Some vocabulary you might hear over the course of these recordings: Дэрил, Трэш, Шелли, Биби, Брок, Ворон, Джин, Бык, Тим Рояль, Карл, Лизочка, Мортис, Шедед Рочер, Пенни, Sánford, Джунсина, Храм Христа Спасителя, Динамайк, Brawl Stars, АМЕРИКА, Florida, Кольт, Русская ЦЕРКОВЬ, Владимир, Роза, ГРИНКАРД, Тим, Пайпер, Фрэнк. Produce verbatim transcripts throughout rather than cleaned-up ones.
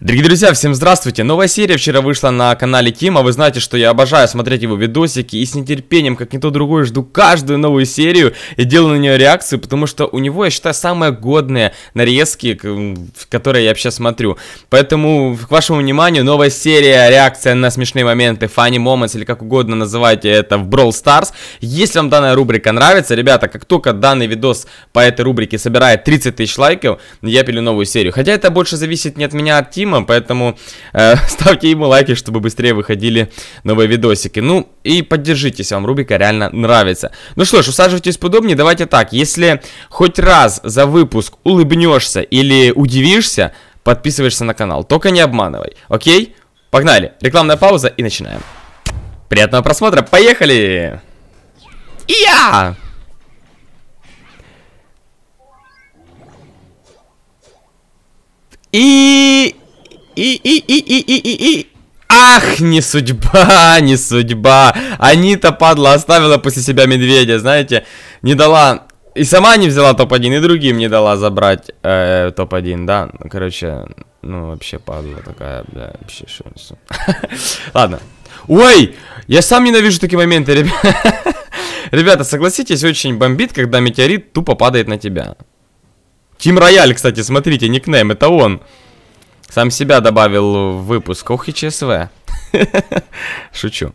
Дорогие друзья, всем здравствуйте! Новая серия вчера вышла на канале Тима. Вы знаете, что я обожаю смотреть его видосики и с нетерпением, как никто другой, жду каждую новую серию и делаю на нее реакцию, потому что у него, я считаю, самые годные нарезки, которые я вообще смотрю. Поэтому, к вашему вниманию, новая серия, реакция на смешные моменты, funny moments, или как угодно называйте это, в Brawl Stars. Если вам данная рубрика нравится, ребята, как только данный видос по этой рубрике собирает тридцать тысяч лайков, я пилю новую серию. Хотя это больше зависит не от меня, а от Тима. Поэтому э, ставьте ему лайки, чтобы быстрее выходили новые видосики. Ну и поддержитесь, вам рубрика реально нравится. Ну что ж, усаживайтесь поудобнее. Давайте так, если хоть раз за выпуск улыбнешься или удивишься, подписываешься на канал. Только не обманывай, окей? Погнали, рекламная пауза и начинаем. Приятного просмотра, поехали! Я! И... И, и, и, и, и, и, и, ах, не судьба, не судьба. Анита, падла, оставила после себя медведя, знаете, не дала, и сама не взяла топ один, и другим не дала забрать э, топ один, да, короче, ну, вообще падла такая, бля, вообще, что, что. Ладно, ой, я сам ненавижу такие моменты, ребята, ребята, согласитесь, очень бомбит, когда метеорит тупо падает на тебя. Тим Рояль, кстати, смотрите, никнейм, это он. Сам себя добавил в выпуск. Ох и ЧСВ. Шучу.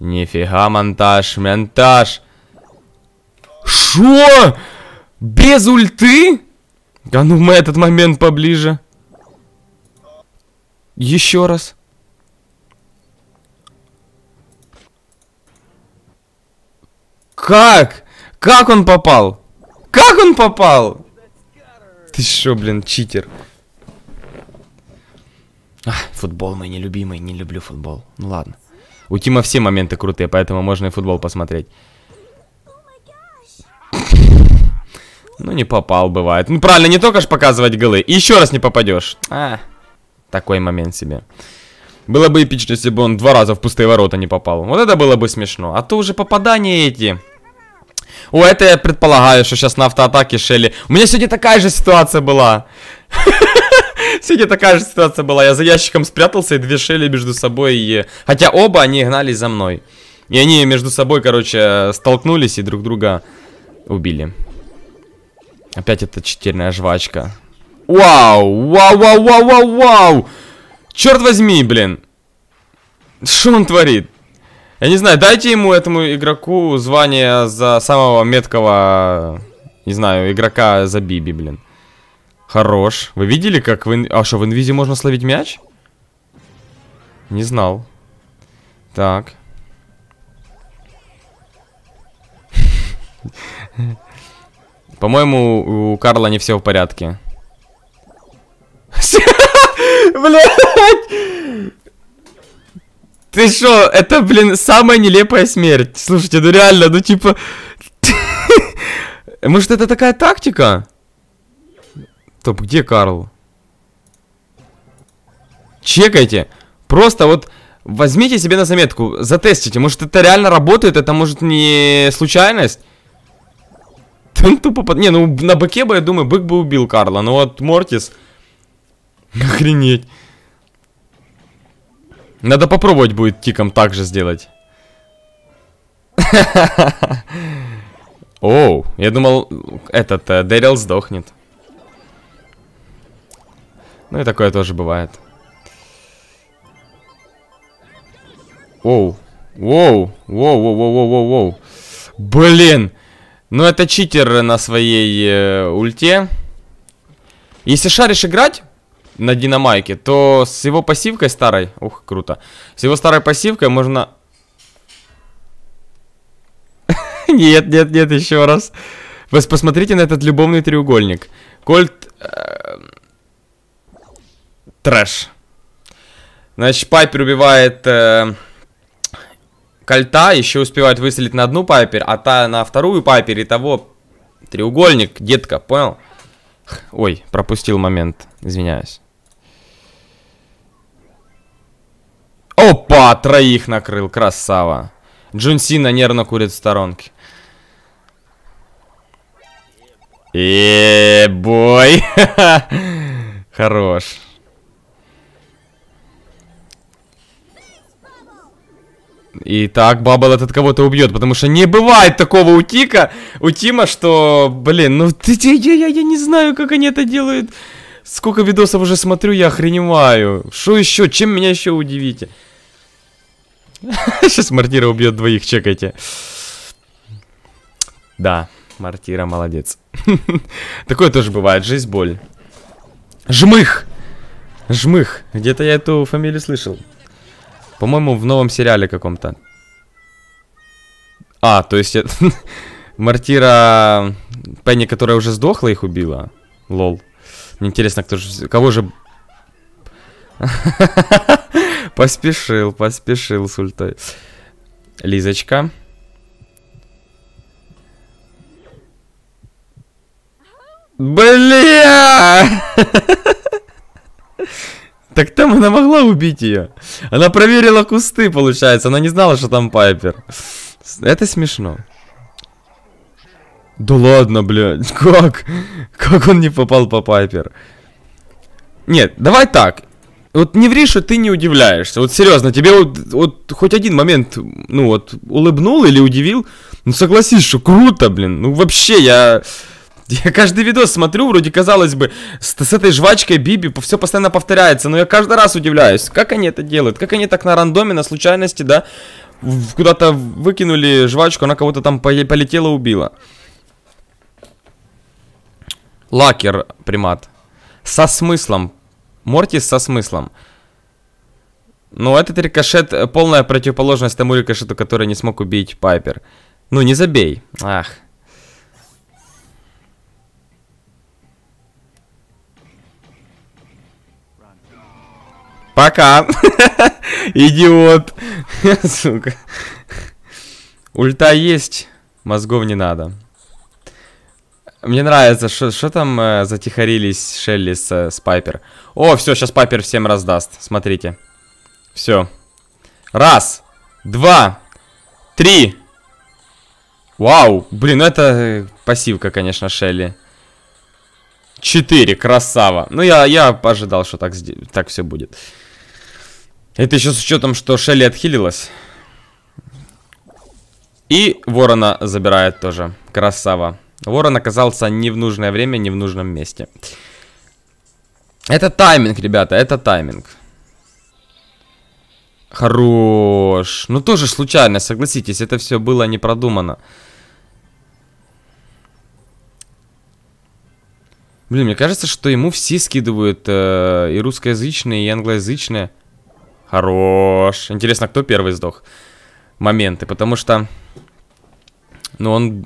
Нифига монтаж, монтаж. Шо? Без ульты? А ну мы этот момент поближе. Еще раз. Как? Как он попал? Как он попал? Ты шо, блин, читер? Ах, футбол мой нелюбимый, не люблю футбол. Ну ладно. У Тима все моменты крутые, поэтому можно и футбол посмотреть. Ну не попал, бывает. Ну правильно, не только ж показывать голы. И еще раз не попадешь. А, такой момент себе. Было бы эпично, если бы он два раза в пустые ворота не попал. Вот это было бы смешно. А то уже попадания эти... О, это я предполагаю, что сейчас на автоатаке Шелли. У меня сегодня такая же ситуация была. Сегодня такая же ситуация была. Я за ящиком спрятался, и две Шелли между собой... Хотя оба они гнались за мной. И они между собой, короче, столкнулись и друг друга убили. Опять эта читерная жвачка. Вау, вау, вау, вау, вау, вау. Черт возьми, блин. Что он творит? Я не знаю, дайте ему, этому игроку, звание за самого меткого, не знаю, игрока за Биби, блин. Хорош. Вы видели, как в инвизе... А что, в инвизе можно словить мяч? Не знал. Так. По-моему, у Карла не все в порядке. Блядь! Ты что, это, блин, самая нелепая смерть. Слушайте, ну реально, ну типа... Может, это такая тактика? Топ, где Карл? Чекайте. Просто вот возьмите себе на заметку, затестите. Может, это реально работает, это, может, не случайность? Там тупо... Не, ну на быке бы, я думаю, бык бы убил Карла. Но вот Мортис... Охренеть. Надо попробовать будет тиком так же сделать. Оу, я думал, этот Дэрил сдохнет. Ну и такое тоже бывает. Оу, воу, воу, воу, воу, воу, воу. Блин, ну это читер на своей ульте. Если шаришь играть на динамайке, то с его пассивкой старой... Ух, круто. С его старой пассивкой можно... Нет, нет, нет, еще раз. Вы посмотрите на этот любовный треугольник. Кольт... Трэш. Значит, Пайпер убивает... Кольта, еще успевает выстрелить на одну Пайпер, а та на вторую Пайпер, и того... Треугольник, детка, понял? Ой, пропустил момент, извиняюсь. Опа, троих накрыл, красава. Джунсина нервно курит в сторонке. Эээ, бой. Хорош. Итак, Бабл этот кого-то убьет, потому что не бывает такого у Тика, у Тима, что, блин, ну ты, я, я, я не знаю, как они это делают. Сколько видосов уже смотрю, я охреневаю. Что еще? Чем меня еще удивите? Сейчас Мортира убьет двоих, чекайте. Да, Мортира молодец. Такое тоже бывает, жизнь боль. Жмых! Жмых! Где-то я эту фамилию слышал. По-моему, в новом сериале каком-то. А, то есть Мортира Пенни, которая уже сдохла, их убила. Лол. Мне интересно, кто же... Кого же... Поспешил, поспешил с ультой. Лизочка. Бля! Так там она могла убить ее. Она проверила кусты, получается. Она не знала, что там Пайпер. Это смешно. Да ладно, блядь. Как? Как он не попал по Пайпер? Нет, давай так. Вот не ври, что ты не удивляешься. Вот серьезно, тебе вот, вот хоть один момент, ну вот, улыбнул или удивил. Ну согласись, что круто, блин. Ну вообще, я... Я каждый видос смотрю, вроде, казалось бы, с, с этой жвачкой Биби все постоянно повторяется, но я каждый раз удивляюсь, как они это делают, как они так на рандоме, на случайности, да, куда-то выкинули жвачку, она кого-то там полетела, убила. Лакер, примат. Со смыслом. Мортис со смыслом. Но этот рикошет полная противоположность тому рикошету, который не смог убить Пайпер. Ну, не забей. Ах. Пока. Идиот. Сука. Ульта есть. Мозгов не надо. Мне нравится, что там э, затихарились Шелли с, э, с Пайпер. О, все, сейчас Пайпер всем раздаст. Смотрите. Все. Раз, два, три. Вау. Блин, ну это пассивка, конечно, Шелли. Четыре, красава. Ну, я, я ожидал, что так, так все будет. Это еще с учетом, что Шелли отхилилась. И Ворона забирает тоже. Красава. Ворон оказался не в нужное время, не в нужном месте. Это тайминг, ребята, это тайминг. Хорош. Ну, тоже случайно, согласитесь, это все было не продумано. Блин, мне кажется, что ему все скидывают э, и русскоязычные, и англоязычные. Хорош. Интересно, кто первый сдох? Моменты, потому что... Ну, он...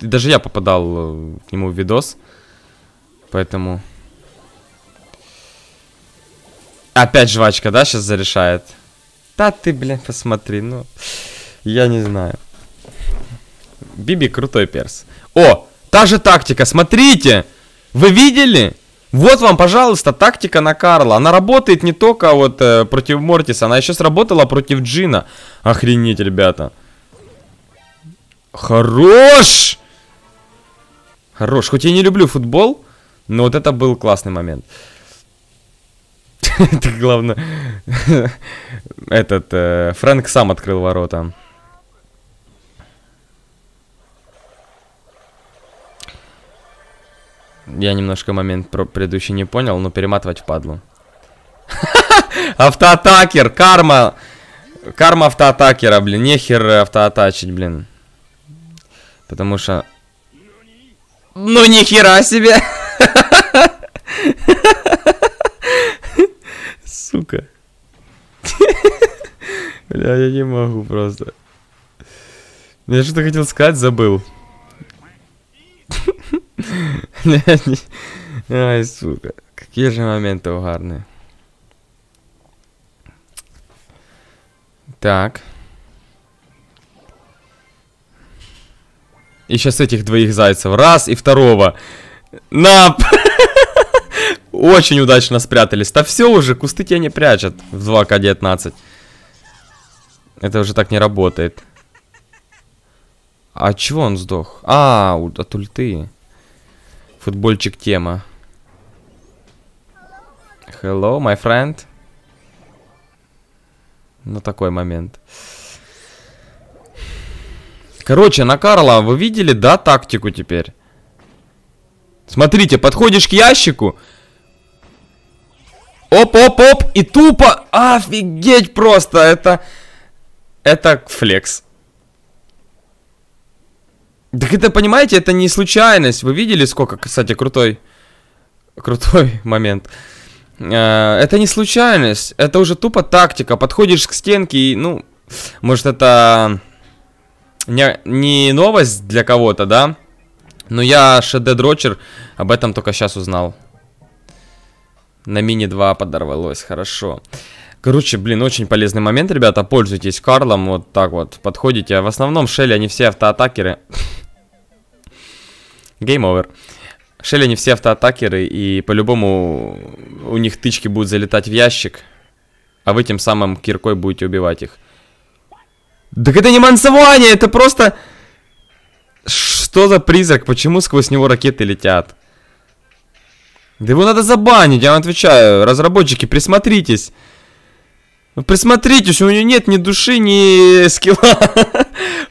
Даже я попадал к нему в видос. Поэтому... Опять жвачка, да, сейчас зарешает? Да ты, блин, посмотри, ну... Я не знаю. Биби крутой перс. О, та же тактика, смотрите! Вы видели? Вот вам, пожалуйста, тактика на Карла. Она работает не только вот э, против Мортиса, она еще сработала против Джина. Охренеть, ребята. Хорош! Хорош. Хоть я не люблю футбол, но вот это был классный момент. Это главное. Этот Фрэнк сам открыл ворота. Я немножко момент про предыдущий не понял, но перематывать впадлу. Автоатакер, карма. Карма автоатакера, блин. Нехер автоатачить, блин. Потому что... Ну нихера себе! Сука. Бля, я не могу просто. Я что-то хотел сказать, забыл. Ай, сука. Какие же моменты угарные. Так. И сейчас этих двоих зайцев. Раз и второго. На! Очень удачно спрятались. Да все уже, кусты тебя не прячут в два ка девятнадцать. Это уже так не работает. А чего он сдох? А, от ульты. Футбольчик тема. Hello, my friend. Ну, такой момент. Короче, на Карла вы видели, да, тактику теперь? Смотрите, подходишь к ящику. Оп-оп-оп, и тупо. Офигеть просто, это... Это флекс. Так это, понимаете, это не случайность. Вы видели, сколько, кстати, крутой... Крутой момент. Это не случайность. Это уже тупо тактика. Подходишь к стенке и, ну... Может, это... Не, не новость для кого-то, да? Но я, Шедед Рочер, об этом только сейчас узнал. На мини два подорвалось, хорошо. Короче, блин, очень полезный момент, ребята. Пользуйтесь Карлом, вот так вот подходите. В основном Шелли, они все автоатакеры. Game over. Шелли, они все автоатакеры, и по-любому у них тычки будут залетать в ящик. А вы тем самым киркой будете убивать их. Так это не мансование, это просто... Что за призрак? Почему сквозь него ракеты летят? Да его надо забанить, я вам отвечаю. Разработчики, присмотритесь. Присмотритесь, у него нет ни души, ни скилла.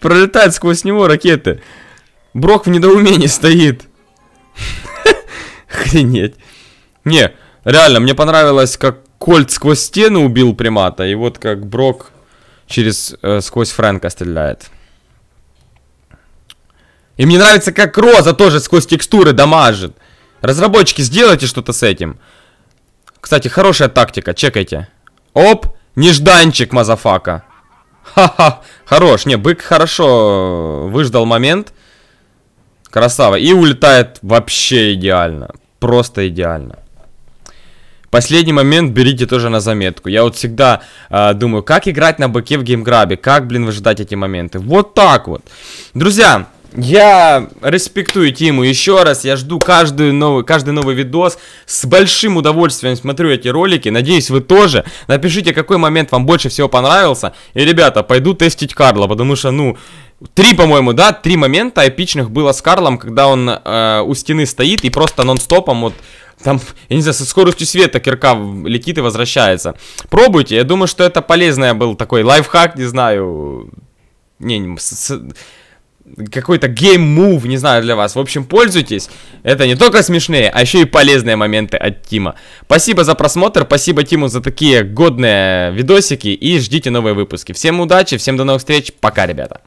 Пролетают сквозь него ракеты. Брок в недоумении стоит. Охренеть. Не, реально, мне понравилось, как Кольт сквозь стену убил примата. И вот как Брок через э, сквозь Фрэнка стреляет. И мне нравится, как Роза тоже сквозь текстуры дамажит. Разработчики, сделайте что-то с этим. Кстати, хорошая тактика, чекайте. Оп, нежданчик, мазафака. Ха-ха, хорош. Не, бык хорошо выждал момент. Красава. И улетает вообще идеально. Просто идеально. Последний момент берите тоже на заметку. Я вот всегда э, думаю, как играть на быке в геймграбе. Как, блин, выжидать эти моменты. Вот так вот. Друзья... Я респектую Тиму еще раз, я жду каждую новую, каждый новый видос, с большим удовольствием смотрю эти ролики, надеюсь вы тоже. Напишите, какой момент вам больше всего понравился, и, ребята, пойду тестить Карла, потому что, ну, три, по-моему, да, три момента эпичных было с Карлом, когда он э, у стены стоит и просто нон-стопом вот... Там, я не знаю, со скоростью света кирка летит и возвращается. Пробуйте, я думаю, что это полезный был такой лайфхак, не знаю... Не, не... С... Какой-то гейм-мув, не знаю, для вас. В общем, пользуйтесь. Это не только смешные, а еще и полезные моменты от Тима. Спасибо за просмотр, спасибо Тиму за такие годные видосики. И ждите новые выпуски. Всем удачи, всем до новых встреч. Пока, ребята.